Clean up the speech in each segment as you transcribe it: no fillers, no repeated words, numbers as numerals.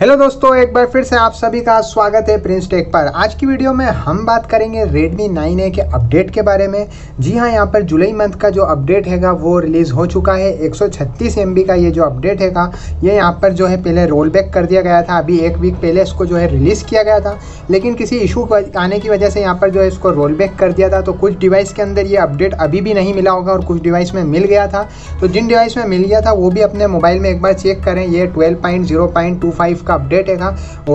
Hello दोस्तों, एक बार फिर से आप सभी का स्वागत है प्रिंस टेक पर। आज की वीडियो में हम बात करेंगे Redmi 9A के अपडेट के बारे में। जी हाँ, यहाँ पर जुलाई मंथ का जो अपडेट हैगा वो रिलीज़ हो चुका है। 136 MB का ये जो अपडेट हैगा ये यहाँ पर जो है पहले रोल बैक कर दिया गया था। अभी एक वीक पहले इसको जो है रिलीज़ किया गया था, लेकिन किसी इशू आने की वजह से यहाँ पर जो है इसको रोल बैक कर दिया था। तो कुछ डिवाइस के अंदर ये अपडेट अभी भी नहीं मिला होगा और कुछ डिवाइस में मिल गया था। तो जिन डिवाइस में मिल गया था वो भी अपने मोबाइल में एक बार चेक करें। ये 12.0.25 का अपडेट है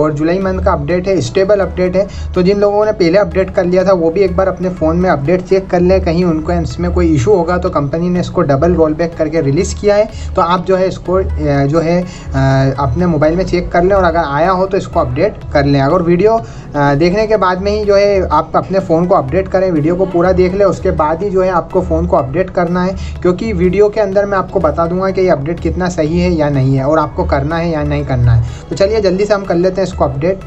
और जुलाई मंथ का अपडेट है, स्टेबल अपडेट है। तो जिन लोगों ने पहले अपडेट कर लिया था वो भी एक बार अपने फ़ोन में अपडेट चेक कर ले, कहीं उनको इसमें कोई इशू होगा। तो कंपनी ने इसको डबल रोल बैक करके रिलीज़ किया है। तो आप जो है इसको जो है अपने मोबाइल में चेक कर लें और अगर आया हो तो इसको अपडेट कर लें। अगर वीडियो देखने के बाद में ही जो है आप अपने फ़ोन को अपडेट करें, वीडियो को पूरा देख लें, उसके बाद ही जो है आपको फ़ोन को अपडेट करना है, क्योंकि वीडियो के अंदर मैं आपको बता दूंगा कि ये अपडेट कितना सही है या नहीं है और आपको करना है या नहीं करना है। तो चलिए जल्दी से हम कर लेते हैं इसको अपडेट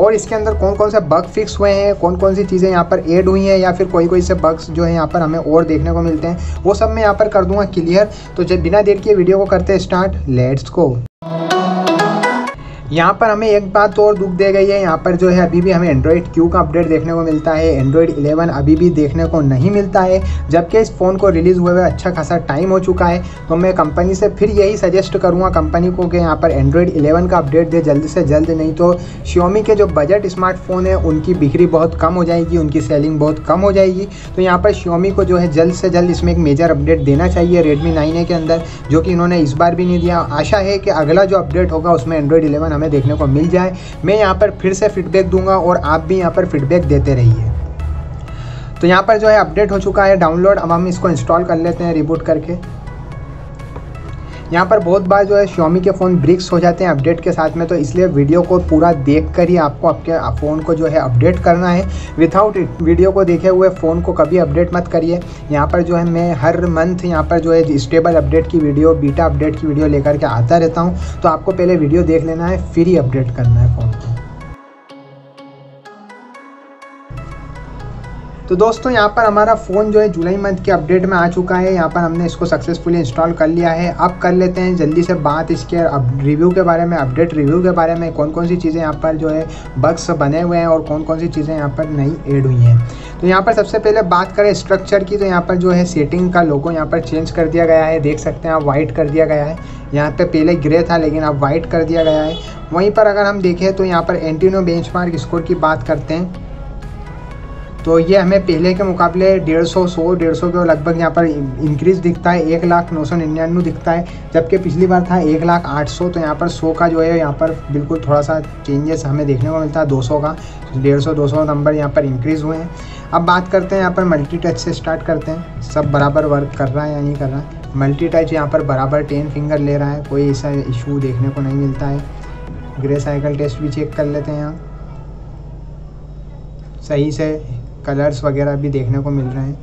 और इसके अंदर कौन कौन से बग फिक्स हुए हैं, कौन कौन सी चीज़ें यहाँ पर ऐड हुई हैं या फिर कोई कोई से बग्स जो है यहाँ पर हमें और देखने को मिलते हैं वो सब मैं यहाँ पर कर दूंगा क्लियर। तो जब बिना देर किए वीडियो को करते हैं स्टार्ट, लेट्स गो। यहाँ पर हमें एक बात और दुख दे गई है, यहाँ पर जो है अभी भी हमें एंड्रॉइड Q का अपडेट देखने को मिलता है, एंड्रॉइड 11 अभी भी देखने को नहीं मिलता है, जबकि इस फ़ोन को रिलीज़ हुए हुए अच्छा खासा टाइम हो चुका है। तो मैं कंपनी से फिर यही सजेस्ट करूँगा कंपनी को कि यहाँ पर एंड्रॉइड 11 का अपडेट दे जल्द से जल्द, नहीं तो Xiaomi के जो बजट स्मार्टफोन है उनकी बिक्री बहुत कम हो जाएगी, उनकी सेलिंग बहुत कम हो जाएगी। तो यहाँ पर Xiaomi को जो है जल्द से जल्द इसमें एक मेजर अपडेट देना चाहिए Redmi 9A के अंदर, जो कि इन्होंने इस बार भी नहीं दिया। आशा है कि अगला जो अपडेट होगा उसमें एंड्रॉइड 11 हमें देखने को मिल जाए। मैं यहाँ पर फिर से फीडबैक दूंगा और आप भी यहाँ पर फीडबैक देते रहिए। तो यहाँ पर जो है अपडेट हो चुका है डाउनलोड, अब हम इसको इंस्टॉल कर लेते हैं रिबूट करके। यहाँ पर बहुत बार जो है Xiaomi के फ़ोन ब्रिक्स हो जाते हैं अपडेट के साथ में, तो इसलिए वीडियो को पूरा देखकर ही आपको आपके फ़ोन को जो है अपडेट करना है। विदाउट वीडियो को देखे हुए फ़ोन को कभी अपडेट मत करिए। यहाँ पर जो है मैं हर मंथ यहाँ पर जो है स्टेबल अपडेट की वीडियो, बीटा अपडेट की वीडियो लेकर के आता रहता हूँ। तो आपको पहले वीडियो देख लेना है फिर ही अपडेट करना है फ़ोन को। तो दोस्तों यहाँ पर हमारा फ़ोन जो है जुलाई मंथ के अपडेट में आ चुका है। यहाँ पर हमने इसको सक्सेसफुली इंस्टॉल कर लिया है। अब कर लेते हैं जल्दी से बात इसके रिव्यू के बारे में, अपडेट रिव्यू के बारे में, कौन कौन सी चीज़ें यहाँ पर जो है बग्स बने हुए हैं और कौन कौन सी चीज़ें यहाँ पर नई ऐड हुई हैं। तो यहाँ पर सबसे पहले बात करें स्ट्रक्चर की, तो यहाँ पर जो है सेटिंग का लोगो यहाँ पर चेंज कर दिया गया है। देख सकते हैं आप, वाइट कर दिया गया है। यहाँ पर पहले ग्रे था लेकिन अब वाइट कर दिया गया है। वहीं पर अगर हम देखें तो यहाँ पर Antutu बेंचमार्क स्कोर की बात करते हैं तो ये हमें पहले के मुकाबले 150 के लगभग यहाँ पर इंक्रीज़ दिखता है, 1,999 दिखता है, जबकि पिछली बार था 1,08,000। तो यहाँ पर 100 का जो है यहाँ पर बिल्कुल थोड़ा सा चेंजेस हमें देखने को मिलता है, 200 का 150-200 नंबर यहाँ पर इंक्रीज़ हुए हैं। अब बात करते हैं यहाँ पर मल्टी टच से स्टार्ट करते हैं, सब बराबर वर्क कर रहा है या नहीं कर रहा है। मल्टी टच यहाँ पर बराबर 10 फिंगर ले रहा है, कोई ऐसा इशू देखने को नहीं मिलता है। ग्रे साइकिल टेस्ट भी चेक कर लेते हैं, यहाँ सही से कलर्स वगैरह भी देखने को मिल रहे हैं,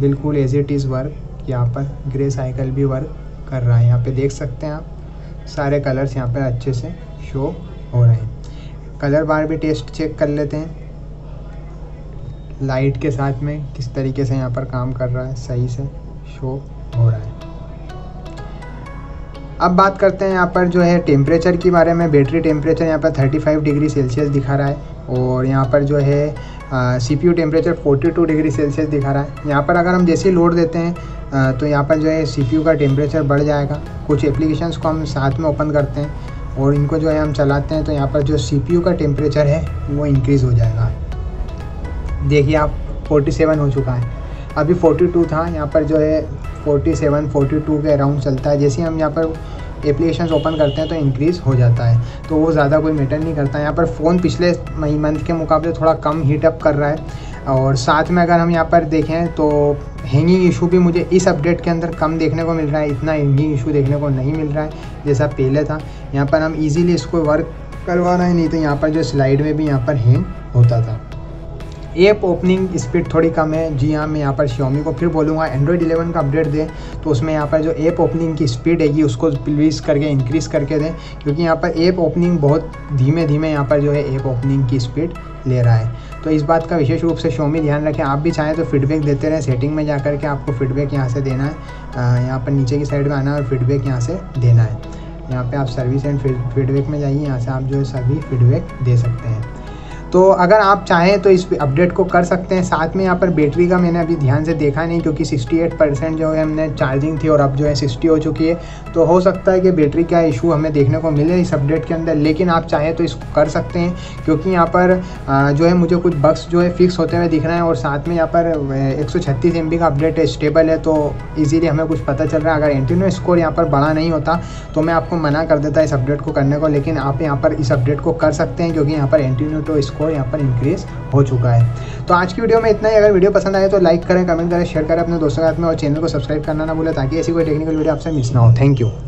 बिल्कुल एज इट इज़ वर्क। यहाँ पर ग्रे साइकिल भी वर्क कर रहा है, यहाँ पे देख सकते हैं आप सारे कलर्स यहाँ पर अच्छे से शो हो रहे हैं। कलर बार भी टेस्ट चेक कर लेते हैं, लाइट के साथ में किस तरीके से यहाँ पर काम कर रहा है, सही से शो हो रहा है। अब बात करते हैं यहाँ पर जो है टेम्परेचर के बारे में। बैटरी टेम्परेचर यहाँ पर 35 डिग्री सेल्सियस दिखा रहा है और यहाँ पर जो है CPU टेम्परेचर 42 डिग्री सेल्सियस दिखा रहा है। यहाँ पर अगर हम जैसे ही लोड देते हैं तो यहाँ पर जो है CPU का टेम्परेचर बढ़ जाएगा। कुछ एप्लीकेशंस को हम साथ में ओपन करते हैं और इनको जो है हम चलाते हैं तो यहाँ पर जो CPU का टेम्परेचर है वो इंक्रीज़ हो जाएगा। देखिए आप 47 हो चुका है, अभी 42 था, यहाँ पर जो है 47 42 के अराउंड चलता है। जैसे हम यहाँ पर एप्लीकेशंस ओपन करते हैं तो इंक्रीज़ हो जाता है, तो वो ज़्यादा कोई मैटर नहीं करता। यहाँ पर फ़ोन पिछले मंथ के मुकाबले थोड़ा कम हीटअप कर रहा है और साथ में अगर हम यहाँ पर देखें तो हैंगिंग इशू भी मुझे इस अपडेट के अंदर कम देखने को मिल रहा है, इतना हैंगिंग इशू देखने को नहीं मिल रहा है जैसा पहले था। यहाँ पर हम ईज़िली इसको वर्क करवा रहे हैं, नहीं तो यहाँ पर जो स्लाइड में भी यहाँ पर हैंग होता था। ऐप ओपनिंग स्पीड थोड़ी कम है। जी हाँ, मैं यहाँ पर Xiaomi को फिर बोलूँगा एंड्रॉइड 11 का अपडेट दे तो उसमें यहाँ पर जो ऐप ओपनिंग की स्पीड हैगी उसको प्लीज़ करके इंक्रीज़ करके दें, क्योंकि यहाँ पर ऐप ओपनिंग बहुत धीमे यहाँ पर जो है ऐप ओपनिंग की स्पीड ले रहा है। तो इस बात का विशेष रूप से Xiaomi ध्यान रखें। आप भी चाहें तो फीडबैक देते रहें, सेटिंग में जाकर के आपको फीडबैक यहाँ से देना है, यहाँ पर नीचे की साइड में आना है और फीडबैक यहाँ से देना है। यहाँ पे आप सर्विस एंड फीडबैक में जाइए, यहाँ से आप जो है सभी फीडबैक दे सकते हैं। तो अगर आप चाहें तो इस अपडेट को कर सकते हैं। साथ में यहाँ पर बैटरी का मैंने अभी ध्यान से देखा नहीं, क्योंकि 68% जो है हमने चार्जिंग थी और अब जो है 60 हो चुकी है, तो हो सकता है कि बैटरी का इशू हमें देखने को मिले इस अपडेट के अंदर। लेकिन आप चाहें तो इसको कर सकते हैं, क्योंकि यहाँ पर जो है मुझे कुछ बग्स जो है फिक्स होते हुए दिख रहे हैं और साथ में यहाँ पर 136 MB का अपडेट है, स्टेबल है, तो ईजीली हमें कुछ पता चल रहा है। अगर एंटीनो स्कोर यहाँ पर बड़ा नहीं होता तो मैं आपको मना कर देता इस अपडेट को करने को, लेकिन आप यहाँ पर इस अपडेट को कर सकते हैं क्योंकि यहाँ पर एंटीनो तो और यहाँ पर इंक्रीज हो चुका है। तो आज की वीडियो में इतना ही। अगर वीडियो पसंद आए तो लाइक करें, कमेंट करें, शेयर करें अपने दोस्तों के साथ में और चैनल को सब्सक्राइब करना ना भूलें ताकि ऐसी कोई टेक्निकल वीडियो आपसे मिस ना हो। Thank you.